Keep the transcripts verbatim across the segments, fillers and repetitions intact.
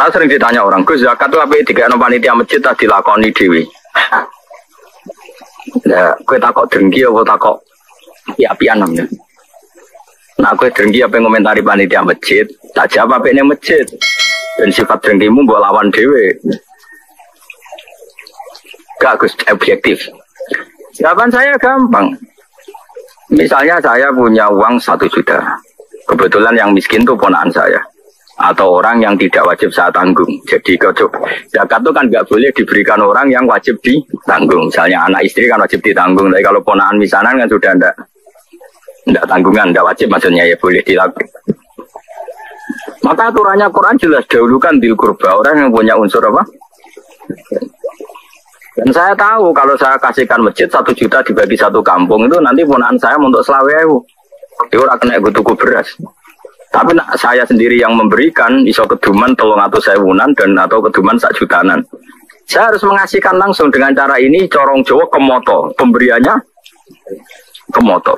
Saya sering ditanya orang, Gus zakat itu apa dikekno panitia masjid tak dilakoni dhewe. Nah, kowe takok dengki apa takok pian-pian namanya. Nah, kowe dengki apa ngomentari panitia masjid, tak jawab apikne masjid. Dan sifat dengkimu mbok lawan dhewe. Gak Gus objektif. Jawaban saya gampang. Misalnya saya punya uang satu juta. Kebetulan yang miskin itu ponakan saya. Atau orang yang tidak wajib saya tanggung. Jadi kocok zakat itu kan nggak boleh diberikan orang yang wajib ditanggung. Misalnya anak istri kan wajib ditanggung. Tapi kalau ponakan misanan kan sudah ndak ndak tanggungan, ndak wajib maksudnya ya boleh dilakukan. Maka aturannya Quran jelas dahulukan dil kurba orang yang punya unsur apa. Dan saya tahu kalau saya kasihkan masjid satu juta dibagi satu kampung itu nanti ponakan saya untuk selawewu. Dia orang kena tuku beras. Tapi nak saya sendiri yang memberikan iso keduman telung atau sewunan dan atau keduman sak jutanan. Saya harus mengasihkan langsung dengan cara ini corong Jawa kemoto, pemberiannya kemoto.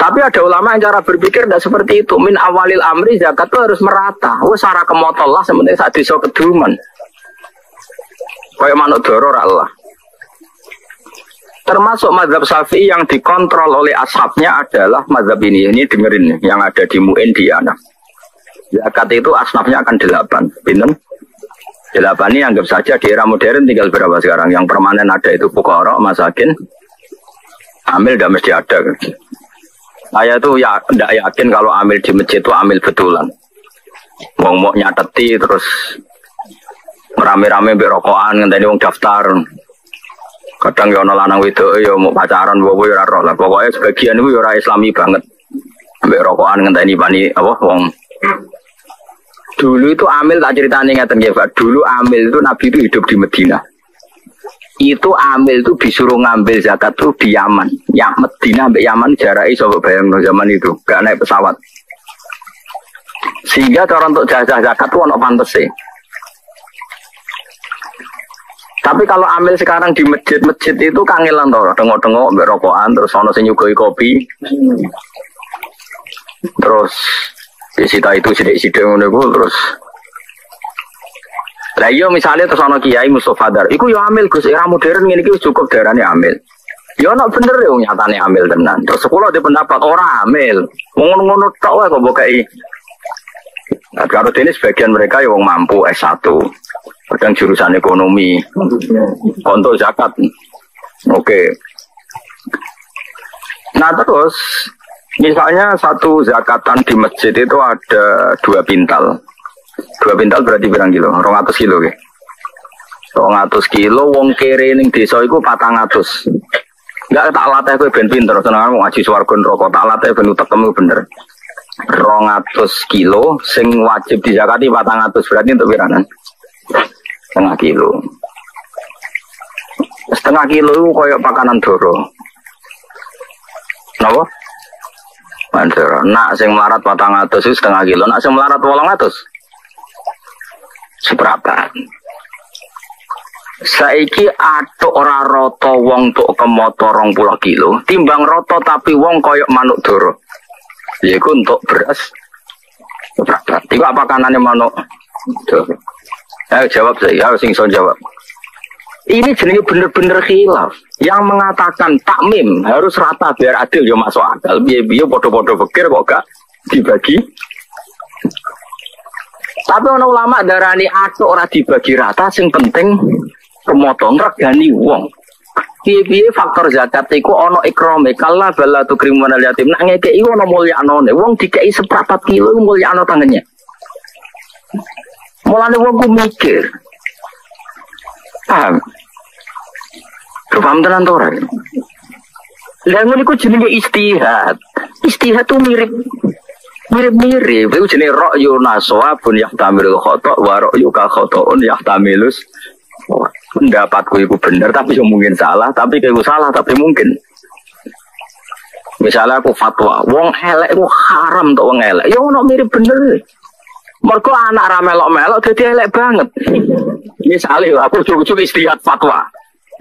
Tapi ada ulama yang cara berpikir tidak seperti itu. Min awalil amri zakat itu harus merata. Wes sara kemoto lah sementing sak desa keduman. Kayak manuk doro Allah. Termasuk mazhab Syafi'i yang dikontrol oleh ashabnya adalah mazhab ini. Ini dengerin yang ada di Mu'in di anak. Zakat itu asnafnya akan delapan. Pinten? Delapan ini anggap saja di era modern tinggal berapa sekarang? Yang permanen ada itu Pukara, Masakin, Amil udah mesti ada. Saya tuh ya tidak yakin kalau Amil di masjid itu Amil betulan. Wong mau nyateti terus rame-rame berokokan ngenteni wong daftar. Kadang ya ono lanang wedok ya mau pacaran wowo ya ora roh lah pokoke sebagian iku ya ora islami banget. Ambek rokokan ngenteni pani apa wong. Dulu itu Amil tak ceritane ngaten nggih Pak. Dulu Amil itu Nabi itu hidup di Madinah. Itu Amil itu disuruh ngambil zakat tuh di Yaman. Ya Madinah ambek Yaman jarake iso bayangno zaman itu, gak naik pesawat. Sehingga cara untuk jasa zakat tuh ono pantese. Tapi kalau Amil sekarang di masjid-masjid itu kangelan toh, tengok-tengok mbek rokokan terus ono sing nyugoi kopi. Terus disita itu sithik-sithik ngono iku terus. Lah iya misale terus ono Kiai Mustofa Dar, iku yo Amil Gus era modern ngene iki wis cukup darane Amil. Yo ono bener yo nyatane Amil tenan. Terus kula di pendapat ora Amil. Ngono-ngono tok wae kok bokeki. Nah, karo dene sebagian mereka yo wong mampu S satu. Kadang jurusan ekonomi, konto zakat, oke. Nah terus, misalnya satu zakatan di masjid itu ada dua pintal. Dua pintal berarti berang kilo, rong atus kilo, rong atus kilo, wong kere ning desa iku patang atus. Enggak tak latih kowe ben pinter, senengan wong aji swarga neraka tak latih ben utekmu bener. Rong atus kilo, sing wajib dizakati patang atus berarti untuk piranan. Setengah kilo, setengah kilo koyok pakanan doro. Napa? Mandor. Nak sing melarat patang atus setengah kilo. Nak sing melarat wolong atus seberapa? Saiki atuk ora roto wong tok kemoto rong puluh kilo. Timbang roto tapi wong koyok manuk doro. Iku untuk beras seberapa? Tiba pakanane manuk doro. Ayo jawab saya, harus ingin jawab. Ini jenenge bener-bener khilaf. Yang mengatakan takmim harus rata biar adil yo masuk akal. Biye-biye podo-podo pikir kok gak dibagi. Tapi orang ulama darani atuk ora dibagi rata sing penting pemotong regani wong. Biye-biye faktor zakat iku ana ikrame kala bala tukrimun al yatim. Nek ngekeki ana mulyanane wong dikeki seprapat kilo mulyano tangannya. Mulane wong ku mikir. Paham. Paham tenan to ora? Lah ngono iku jenenge istihad. Istihad itu mirip mirip-mirip. Iku jenenge ra'yu naswabun yahtamilul khata' wa ra'yuka khata'un yahtamilus. Pendapatku iku bener tapi yo mungkin salah, tapi kaya salah tapi mungkin. Misalnya aku fatwa, wong elek iku haram tok wong elek. Ya ono mirip bener. Mergo anak ra melok-melok dadi elek banget. Misale aku cukup-cukup istihad fatwa.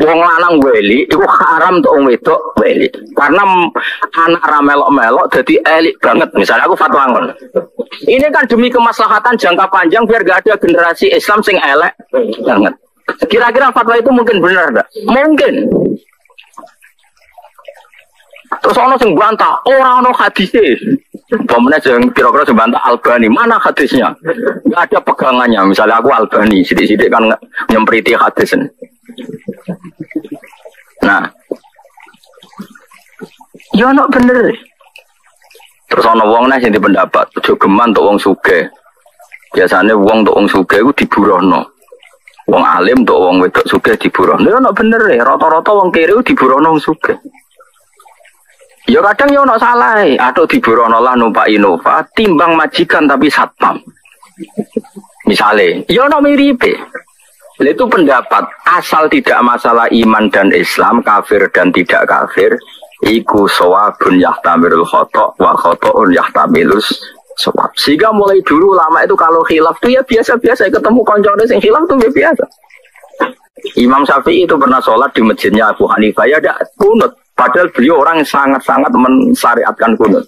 Wong lanang weli itu haram untuk wong wedok weli. Karena anak ra melok-melok jadi elik banget. Misalnya aku fatwa ngono. Ini kan demi kemaslahatan jangka panjang biar gak ada generasi Islam sing elek banget. Kira-kira fatwa itu mungkin benar enggak? Mungkin. Terus ono sing bantah, ora ono hadise. Pemene sing kira-kira sing bantah Albani, mana hadisnya? Enggak ada pegangannya. Misalnya aku Albani, sidik-sidik kan nyempriti hadis. Nah. Ya ono bener. Terus ono wong nang sing pendapat, jogeman tok wong sugih. Biasane wong tok wong sugih iku diburono. Wong alim tok wong wedok sugih diburono. Ya ono bener e, rata-rata wong kiri diburono wong sugih. Ya kadang ya ono salah, aduh diburono lah numpak Innova, timbang majikan tapi satpam. Misale, ya ono miripe. Lha itu pendapat, asal tidak masalah iman dan Islam, kafir dan tidak kafir, iku shawabun yahtamilul khata' wa khata'un yahtamilus shawab. Sehingga mulai dulu lama itu kalau khilaf tuh ya biasa-biasa, ketemu koncone sing khilaf tuh ya biasa. Imam Syafi'i itu pernah sholat di masjidnya Abu Hanifah ya ada kunut. Padahal beliau orang sangat-sangat mensyariatkan kunut.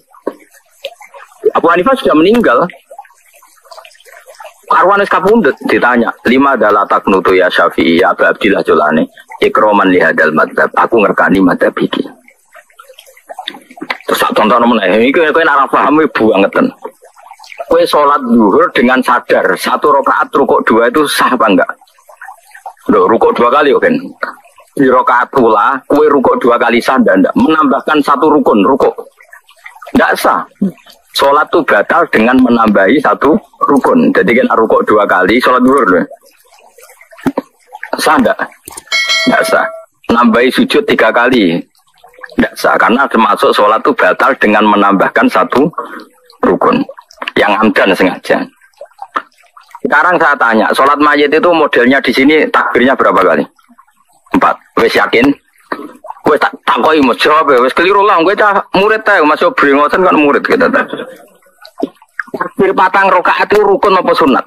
Abu Hanifah sudah meninggal. Karwanis kapundut ditanya, lima adalah taknutu ya Syafi'i ya Abu Abdillah Jolani, ikroman lihadal madhab, aku ngerkani madhab iki. Terus tak tonton meneh, iki kowe ora paham banget. Kowe salat zuhur dengan sadar, satu rakaat rukuk dua itu sah apa enggak? Loh, rukuk dua kali oke. Di rokaat pula, kue rukuk dua kali sah dan ndak menambahkan satu rukun rukuk, ndak sah. Sholat tuh batal dengan menambahi satu rukun. Jadi kan rukuk dua kali, sholat dulu, sah ndak? Ndak sah. Nambahi sujud tiga kali, ndak sah. Karena termasuk sholat tuh batal dengan menambahkan satu rukun yang amdan sengaja. Sekarang saya tanya, sholat mayit itu modelnya di sini takbirnya berapa kali? Empat, wes yakin, wes tak takoi mau jawab, wes keliru lah, gue cah murid tahu masuk beringotan kan murid kita tahu. Takbir patang rokaat itu rukun apa sunat?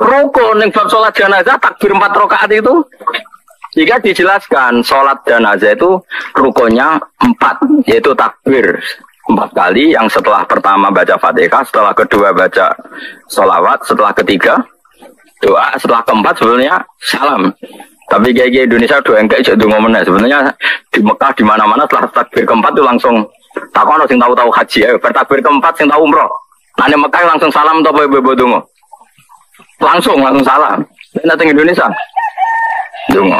Rukun yang bab sholat jenazah takbir empat rokaat itu, jika dijelaskan sholat jenazah itu rukunnya empat, yaitu takbir empat kali, yang setelah pertama baca Fatihah, setelah kedua baca sholawat, setelah ketiga doa, setelah keempat sebenarnya salam. Tapi kayak Indonesia doa enggak jadi ngomongnya. Sebenarnya di Mekah di mana-mana setelah takbir keempat itu langsung takono sing tahu-tahu haji ya. Bertakbir keempat sing tahu umroh. Nang Mekah langsung salam atau bebo dongo. Langsung langsung salam. Nang Indonesia dongo.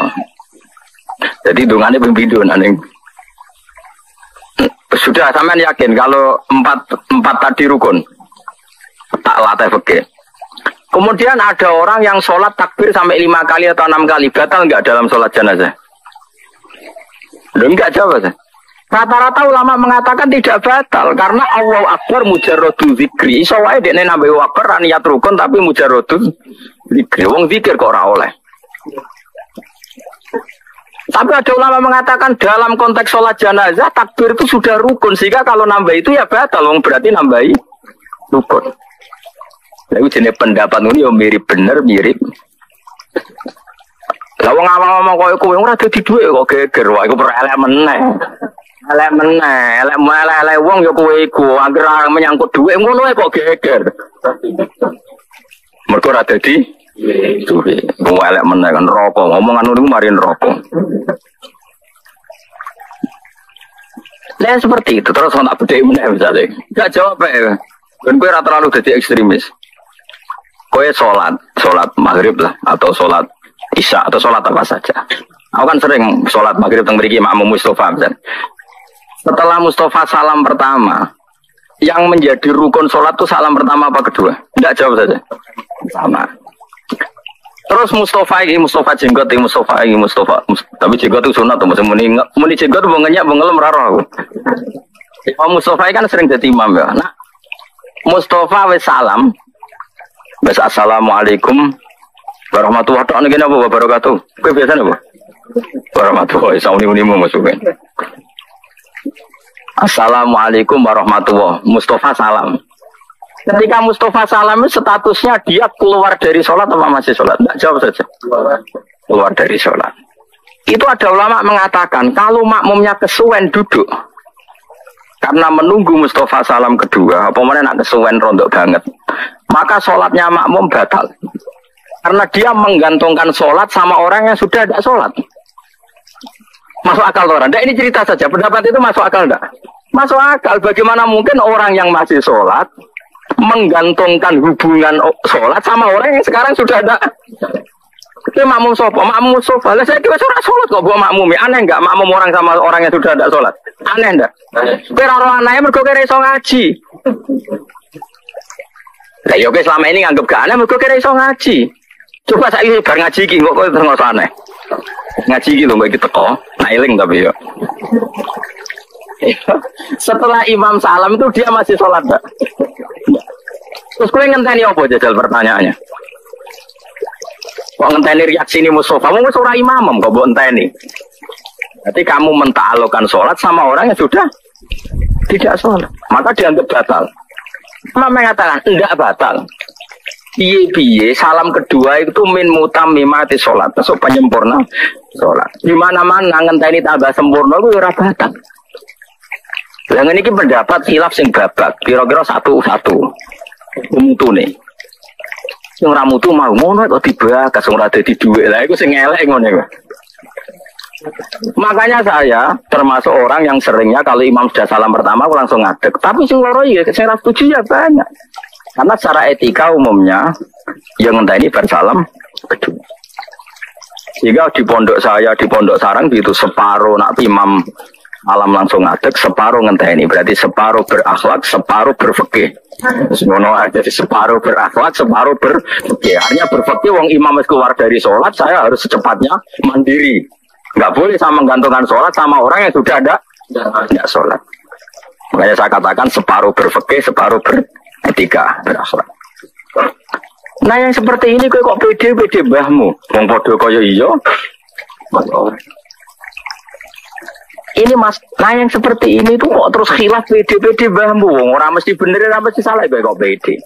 Jadi dongane pembido nang sudah sampean yakin kalau empat empat tadi rukun. Tak latih fikih. Kemudian ada orang yang sholat takbir sampai lima kali atau enam kali, batal nggak dalam sholat jenazah? Belum nggak jawab. Rata-rata ulama mengatakan tidak batal karena Allahu Akbar mujarradu zikri. Soalnya dia nambah wakar niat rukun tapi mujarradu zikri. Wong zikir kok ora oleh. Tapi ada ulama mengatakan dalam konteks sholat jenazah takbir itu sudah rukun sehingga kalau nambah itu ya batal. Wong berarti nambahi rukun. Lalu jenis pendapat ini ya mirip bener, mirip. Lalu ngawang-ngawang kaya kowe ora dadi dhuwit kok geger, wah iku elek meneh. Elek meneh, elek elek wong ya kowe iku, anggere menyangkut dhuwit ngono kok geger. Mergo ora dadi dhuwit, wong elek meneh kan neraka, omongan niku mari neraka. Lah seperti itu terus tak bedheki meneh misale. Enggak jawab ae. Ben kowe ora terlalu dadi ekstremis. Kowe sholat, sholat maghrib lah, atau sholat isya, atau sholat apa saja. Aku kan sering sholat maghrib yang beri makmum Mustafa. Setelah Mustafa salam pertama, yang menjadi rukun sholat itu salam pertama apa kedua? Tidak jawab saja. Sama. Terus Mustafa ini, Mustafa jenggot ini, Mustafa ini, Mustafa. Tapi jenggot itu sunat, tuh. Muni jenggot itu bengenyak, bengelem, raro aku. Oh, Mustafa kan sering jadi imam ya. Nah, Mustafa wis salam. Biasa assalamualaikum warahmatullahi wabarakatuh. Kowe biasane apa? Warahmatullahi wabarakatuh. Assalamualaikum warahmatullahi. Mustafa salam. Ketika Mustafa Salami statusnya dia keluar dari sholat atau masih sholat? Nggak, jawab saja. Keluar dari sholat. Itu ada ulama mengatakan kalau makmumnya kesuwen duduk karena menunggu Mustafa Salam kedua, apa mana nak kesuwen rontok banget, maka sholatnya makmum batal karena dia menggantungkan sholat sama orang yang sudah tidak sholat. Masuk akal orang? Nah, ini cerita saja. Pendapat itu masuk akal enggak? Masuk akal. Bagaimana mungkin orang yang masih sholat menggantungkan hubungan sholat sama orang yang sekarang sudah ada? Itu makmum sopo, makmum sopo. Lah saya kira orang sholat kok buat makmumi. Aneh nggak makmum orang sama orang yang sudah ada sholat? Aneh nggak? Kira orang aneh mergo kira iso ngaji. Lah yo guys selama ini nganggep gak aneh mergo kira iso ngaji. Coba saya ini bar ngaji iki kok kok terus aneh. Ngaji iki lho mbok iki teko, nak eling tapi yo. Setelah Imam Salam itu dia masih sholat nggak? Terus kowe ngenteni apa jajal pertanyaannya? Kok ngenteni reaksi ini Mustafa? Kamu wis ora imam kok mbok enteni. Berarti kamu mentaklukkan sholat sama orang yang sudah tidak sholat. Maka dianggap batal. Imam mengatakan enggak batal. Piye-piye salam kedua itu min mutam mimati sholat. Masuk penyempurna sholat. Di mana-mana ngenteni tambah sempurna itu ora batal. Lah ngene iki pendapat khilaf sing babak, kira-kira satu-satu. Mutu nih, yang ramu tuh mau ngono kok tiba kasung rada di duit lah, itu sing elek ngono. Makanya saya termasuk orang yang seringnya kalau imam sudah salam pertama, aku langsung ngadeg. Tapi sing loro ya, saya setuju ya banyak. Karena secara etika umumnya, yang entah ini bersalam kedua. Jika di pondok saya, di pondok sarang gitu separuh nak imam alam langsung ngadeg, separuh ngenteni, berarti separuh berakhlak, separuh berfikih. Semono aja separuh berakhlak, separuh berfikih. Artinya berfikih wong imam keluar dari sholat, saya harus secepatnya mandiri. Nggak boleh sama menggantungkan sholat sama orang yang sudah ada tidak sholat. Makanya saya katakan separuh berfikih, separuh beretika, berakhlak. Nah yang seperti ini kok kok pede-pede mbahmu, wong padha kaya iya. Ini mas, nah yang seperti ini tuh kok terus khilaf pede-pede mbahmu, orang mesti bener, orang mesti salah, kok pede.